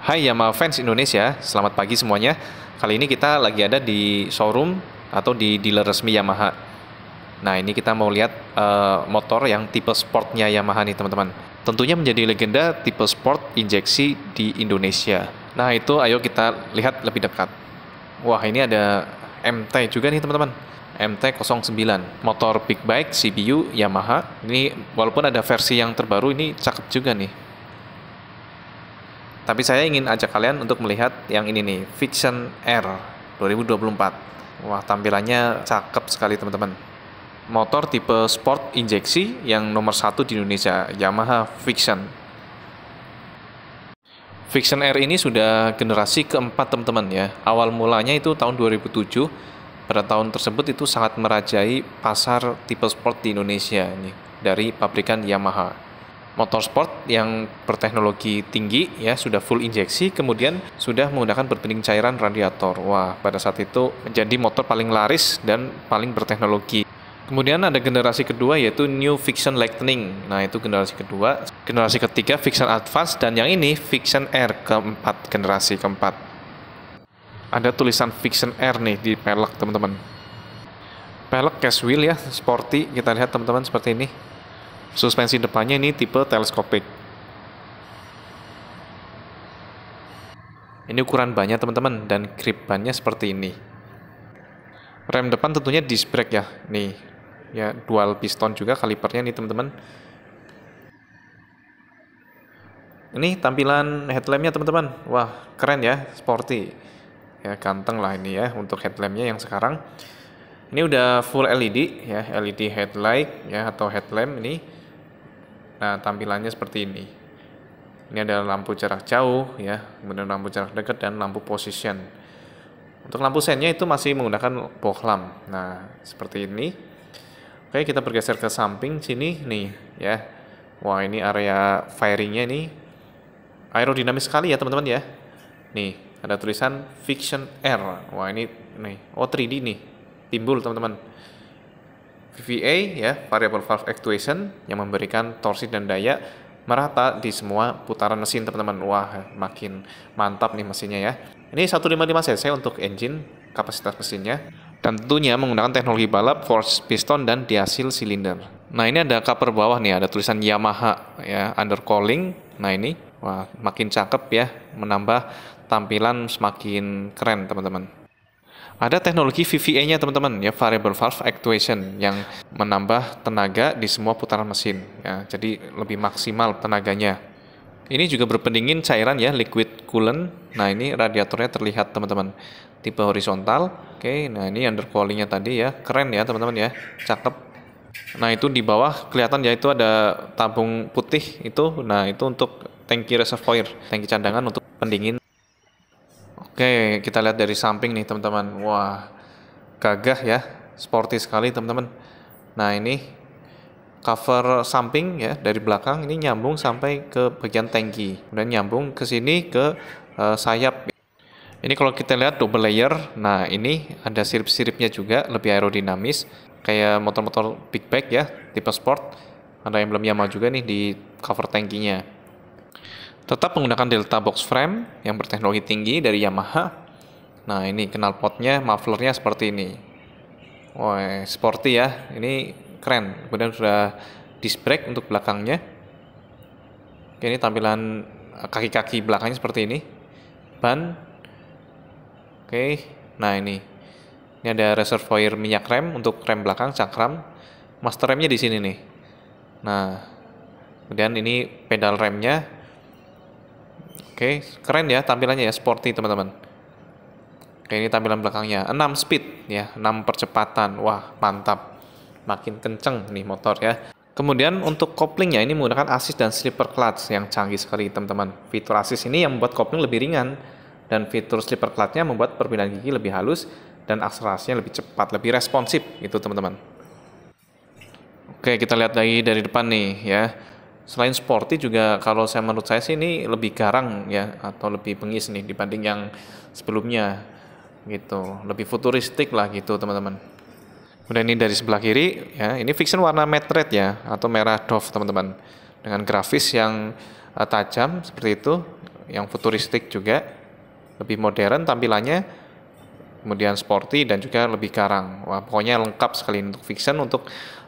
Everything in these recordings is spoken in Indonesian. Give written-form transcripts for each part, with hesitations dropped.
Hai Yamaha fans Indonesia, selamat pagi semuanya. Kali ini kita lagi ada di showroom atau di dealer resmi Yamaha. Nah ini kita mau lihat motor yang tipe sportnya Yamaha nih teman-teman. Tentunya menjadi legenda tipe sport injeksi di Indonesia. Nah itu ayo kita lihat lebih dekat. Wah ini ada MT juga nih teman-teman, MT-09, motor big bike CBU Yamaha. Ini walaupun ada versi yang terbaru ini cakep juga nih. Tapi saya ingin ajak kalian untuk melihat yang ini nih, Vixion R 2024. Wah, tampilannya cakep sekali teman-teman. Motor tipe sport injeksi yang nomor 1 di Indonesia, Yamaha Vixion. Vixion R ini sudah generasi keempat teman-teman ya. Awal mulanya itu tahun 2007. Pada tahun tersebut itu sangat merajai pasar tipe sport di Indonesia nih, dari pabrikan Yamaha. Motor sport yang berteknologi tinggi ya, sudah full injeksi, kemudian sudah menggunakan berbening cairan radiator. Wah, pada saat itu menjadi motor paling laris dan paling berteknologi. Kemudian ada generasi kedua yaitu New Vixion Lightning. Nah, itu generasi kedua. Generasi ketiga Vixion Advance, dan yang ini Vixion R keempat, generasi keempat. Ada tulisan Vixion R nih di pelek teman-teman. Pelek case wheel ya, sporty. Kita lihat teman-teman seperti ini. Suspensi depannya ini tipe teleskopik. Ini ukuran bannya teman-teman, dan grip bannya seperti ini. Rem depan tentunya disc brake ya, nih ya, dual piston juga, kalipernya nih teman-teman. Ini tampilan headlampnya teman-teman, wah keren ya, sporty ya, ganteng lah ini ya untuk headlampnya yang sekarang. Ini udah full LED ya, LED headlight ya atau headlamp ini. Nah, tampilannya seperti ini. Ini ada lampu jarak jauh ya, kemudian lampu jarak dekat dan lampu position. Untuk lampu sennya itu masih menggunakan bohlam. Nah, seperti ini. Oke, kita bergeser ke samping sini nih ya. Wah, ini area firingnya nih. Aerodinamis sekali ya, teman-teman ya. Nih, ada tulisan Vixion R. Wah, ini nih, oh 3D nih. Timbul teman-teman. VVA ya, variable valve actuation, yang memberikan torsi dan daya merata di semua putaran mesin teman-teman. Wah, makin mantap nih mesinnya ya. Ini 155 cc untuk engine, kapasitas mesinnya. Dan tentunya menggunakan teknologi balap, force piston dan diasil silinder. Nah, ini ada cover bawah nih, ada tulisan Yamaha ya, undercoaling. Nah, ini wah makin cakep ya, menambah tampilan semakin keren teman-teman. Ada teknologi VVA-nya teman-teman ya, variable valve actuation, yang menambah tenaga di semua putaran mesin ya, jadi lebih maksimal tenaganya. Ini juga berpendingin cairan ya, liquid coolant. Nah ini radiatornya terlihat teman-teman, tipe horizontal. Oke, nah ini undercoaling-nya tadi ya, keren ya teman-teman ya, cakep. Nah itu di bawah kelihatan ya, itu ada tabung putih itu. Nah itu untuk tangki reservoir, tangki cadangan untuk pendingin. Oke, kita lihat dari samping nih teman-teman. Wah, gagah ya, sporty sekali teman-teman. Nah ini cover samping ya, dari belakang ini nyambung sampai ke bagian tangki, kemudian nyambung ke sini ke sayap. Ini kalau kita lihat double layer. Nah ini ada sirip-siripnya juga, lebih aerodinamis kayak motor-motor big bike ya, tipe sport. Ada emblem Yamaha juga nih di cover tangkinya. Tetap menggunakan delta box frame yang berteknologi tinggi dari Yamaha. Nah ini knalpotnya, mufflernya seperti ini. Wah sporty ya, ini keren. Kemudian sudah disc brake untuk belakangnya. Oke, ini tampilan kaki-kaki belakangnya seperti ini. Ban. Oke, nah ini. Ini ada reservoir minyak rem untuk rem belakang, cakram. Master remnya di sini nih. Nah, kemudian ini pedal remnya. Oke, keren ya tampilannya ya, sporty teman-teman. Oke, ini tampilan belakangnya, 6 speed ya, 6 percepatan. Wah, mantap. Makin kenceng nih motor ya. Kemudian untuk koplingnya ini menggunakan assist dan slipper clutch yang canggih sekali teman-teman. Fitur assist ini yang membuat kopling lebih ringan, dan fitur slipper clutch-nya membuat perpindahan gigi lebih halus dan akselerasinya lebih cepat, lebih responsif gitu teman-teman. Oke, kita lihat lagi dari depan nih ya. Selain sporty juga, kalau saya menurut saya sih ini lebih garang ya, atau lebih bengis nih dibanding yang sebelumnya gitu, lebih futuristik lah gitu teman-teman. Kemudian ini dari sebelah kiri ya, ini Vixion warna matte red ya, atau merah doff teman-teman, dengan grafis yang tajam seperti itu yang futuristik juga, lebih modern tampilannya, kemudian sporty dan juga lebih garang. Wah, pokoknya lengkap sekali untuk Vixion, untuk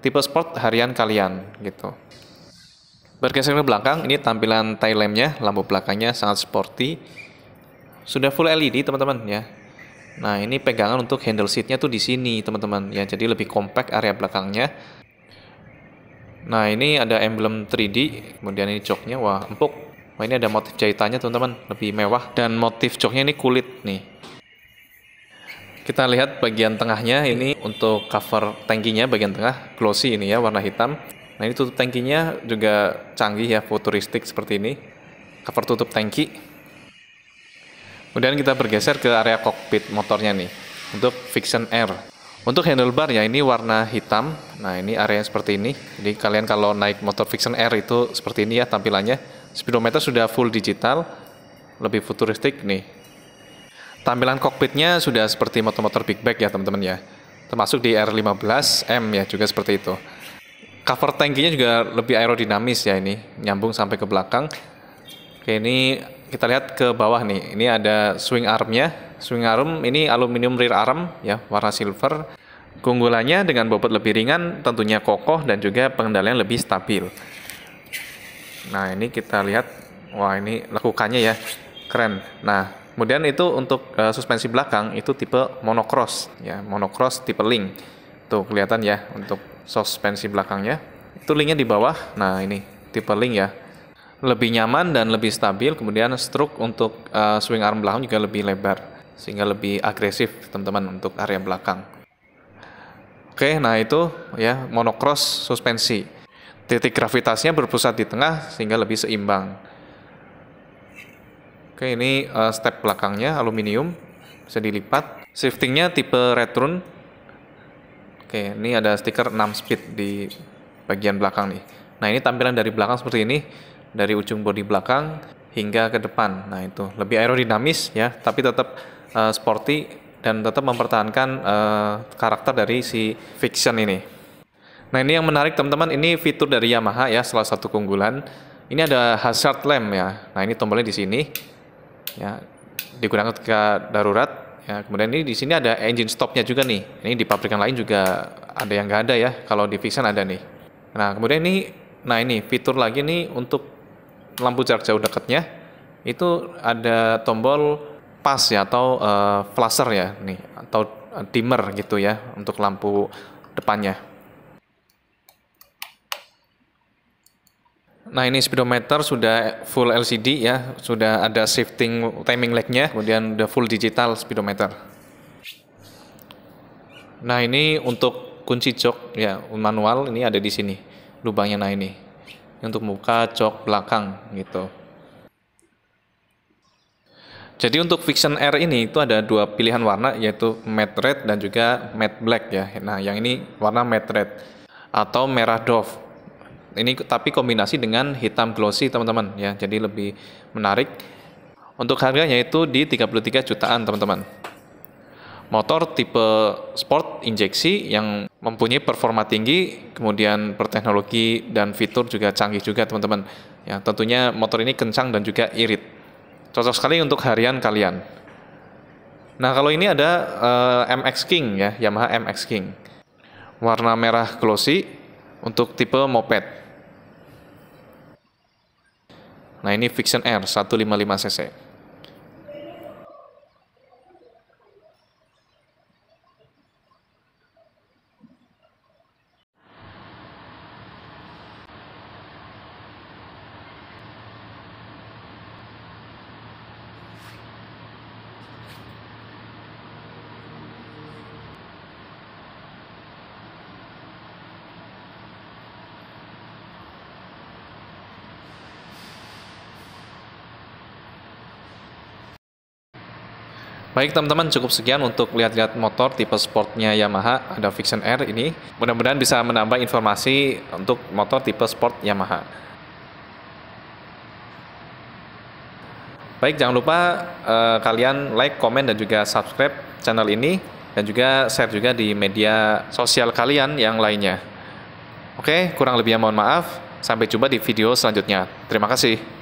tipe sport harian kalian gitu. Bergeser ke belakang, ini tampilan tail lampnya, lampu belakangnya sangat sporty, sudah full LED teman-teman ya. Nah, ini pegangan untuk handle seatnya tuh di sini teman-teman ya, jadi lebih compact area belakangnya. Nah, ini ada emblem 3D, kemudian ini joknya, wah empuk. Wah, ini ada motif jahitannya teman-teman, lebih mewah, dan motif joknya ini kulit nih. Kita lihat bagian tengahnya, ini untuk cover tangkinya bagian tengah, glossy ini ya, warna hitam. Nah, ini tutup tangkinya juga canggih ya, futuristik seperti ini, cover tutup tangki. Kemudian kita bergeser ke area kokpit motornya nih, untuk Vixion R. Untuk handlebar ya, ini warna hitam. Nah, ini area seperti ini. Jadi kalian kalau naik motor Vixion R itu seperti ini ya tampilannya. Speedometer sudah full digital, lebih futuristik nih. Tampilan kokpitnya sudah seperti motor-motor big bag ya teman-teman ya. Termasuk di R15M ya juga seperti itu. Cover tangkinya juga lebih aerodinamis ya ini, nyambung sampai ke belakang. Oke, ini kita lihat ke bawah nih, ini ada swing armnya. Swing arm ini aluminium rear arm ya, warna silver. Keunggulannya dengan bobot lebih ringan, tentunya kokoh dan juga pengendalian lebih stabil. Nah, ini kita lihat, wah ini lekukannya ya, keren. Nah, kemudian itu untuk suspensi belakang itu tipe monocross ya, monocross tipe link. Tuh kelihatan ya untuk suspensi belakangnya. Itu linknya di bawah. Nah, ini tipe link ya. Lebih nyaman dan lebih stabil, kemudian stroke untuk swing arm belakang juga lebih lebar, sehingga lebih agresif teman-teman untuk area belakang. Oke, nah itu ya monocross suspensi. Titik gravitasinya berpusat di tengah sehingga lebih seimbang. Oke, ini step belakangnya aluminium, bisa dilipat. Shiftingnya tipe return. Oke, ini ada stiker 6 speed di bagian belakang nih. Nah, ini tampilan dari belakang seperti ini, dari ujung bodi belakang hingga ke depan. Nah, itu lebih aerodinamis ya, tapi tetap sporty dan tetap mempertahankan karakter dari si Vixion ini. Nah, ini yang menarik teman-teman, ini fitur dari Yamaha ya, salah satu keunggulan. Ini ada hazard lamp ya. Nah, ini tombolnya di sini ya, digunakan ketika darurat ya. Kemudian ini di sini ada engine stopnya juga nih. Ini di pabrikan lain juga ada yang nggak ada ya, kalau di Vixion ada nih. Nah, kemudian ini fitur lagi nih untuk lampu jarak jauh dekatnya itu ada tombol pas ya, atau flasher ya nih, atau dimmer gitu ya untuk lampu depannya. Nah, ini speedometer sudah full LCD ya, sudah ada shifting timing legnya, kemudian udah full digital speedometer. Nah, ini untuk kunci jok ya, manual ini ada di sini lubangnya. Nah, ini untuk membuka jok belakang gitu. Jadi untuk Vixion R ini itu ada dua pilihan warna, yaitu matte red dan juga matte black ya. Nah, yang ini warna matte red atau merah doff. Ini tapi kombinasi dengan hitam glossy teman-teman ya, jadi lebih menarik. Untuk harganya itu di 33 jutaan teman-teman. Motor tipe sport injeksi yang mempunyai performa tinggi, kemudian berteknologi dan fitur juga canggih juga teman-teman ya. Tentunya motor ini kencang dan juga irit, cocok sekali untuk harian kalian. Nah, kalau ini ada MX King ya, Yamaha MX King warna merah glossy untuk tipe moped. Nah, ini Vixion R 155cc. Baik teman-teman, cukup sekian untuk lihat-lihat motor tipe sportnya Yamaha, ada Vixion R ini. Mudah-mudahan bisa menambah informasi untuk motor tipe sport Yamaha. Baik, jangan lupa kalian like, komen, dan juga subscribe channel ini. Dan juga share juga di media sosial kalian yang lainnya. Oke, kurang lebihnya mohon maaf. Sampai jumpa di video selanjutnya. Terima kasih.